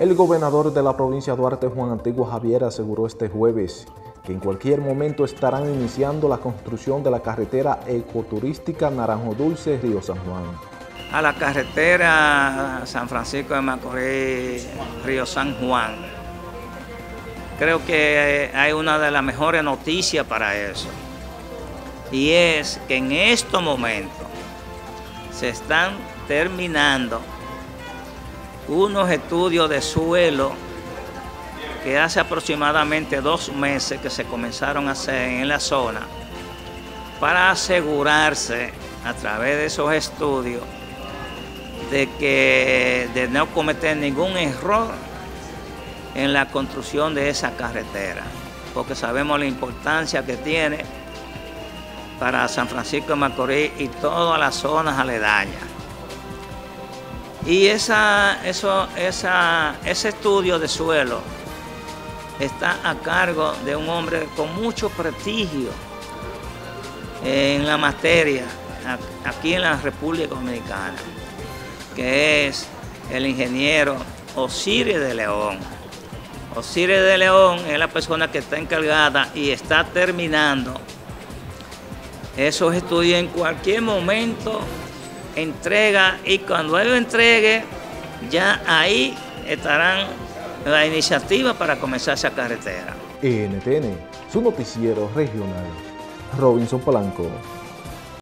El gobernador de la provincia Duarte, Juan Antiguo Javier, aseguró este jueves que en cualquier momento estarán iniciando la construcción de la carretera ecoturística Naranjo Dulce-Río San Juan. A la carretera San Francisco de Macorís, Río San Juan. Creo que hay una de las mejores noticias para eso. Y es que en estos momentos se están terminando unos estudios de suelo que hace aproximadamente 2 meses que se comenzaron a hacer en la zona para asegurarse a través de esos estudios de no cometer ningún error en la construcción de esa carretera, porque sabemos la importancia que tiene para San Francisco de Macorís y todas las zonas aledañas. Y ese estudio de suelo está a cargo de un hombre con mucho prestigio en la materia aquí en la República Dominicana, que es el ingeniero Osiris de León. Osiris de León es la persona que está encargada y está terminando esos estudios. En cualquier momento entrega, y cuando ellos entreguen, ya ahí estarán la iniciativa para comenzar esa carretera. NTN, su noticiero regional. Robinson Palanco.